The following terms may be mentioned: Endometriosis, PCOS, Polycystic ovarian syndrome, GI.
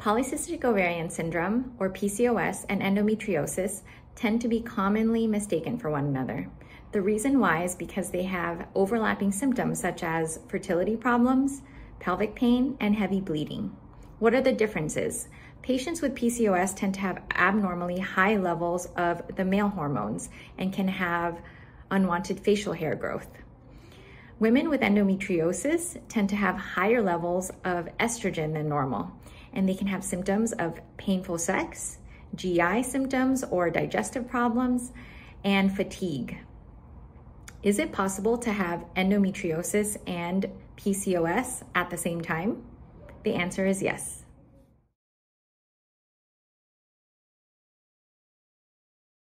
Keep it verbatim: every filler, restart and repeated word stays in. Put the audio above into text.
Polycystic ovarian syndrome, or P C O S, and endometriosis tend to be commonly mistaken for one another. The reason why is because they have overlapping symptoms such as fertility problems, pelvic pain, and heavy bleeding. What are the differences? Patients with P C O S tend to have abnormally high levels of the male hormones and can have unwanted facial hair growth. Women with endometriosis tend to have higher levels of estrogen than normal, and they can have symptoms of painful sex, G I symptoms or digestive problems, and fatigue. Is it possible to have endometriosis and P C O S at the same time? The answer is yes.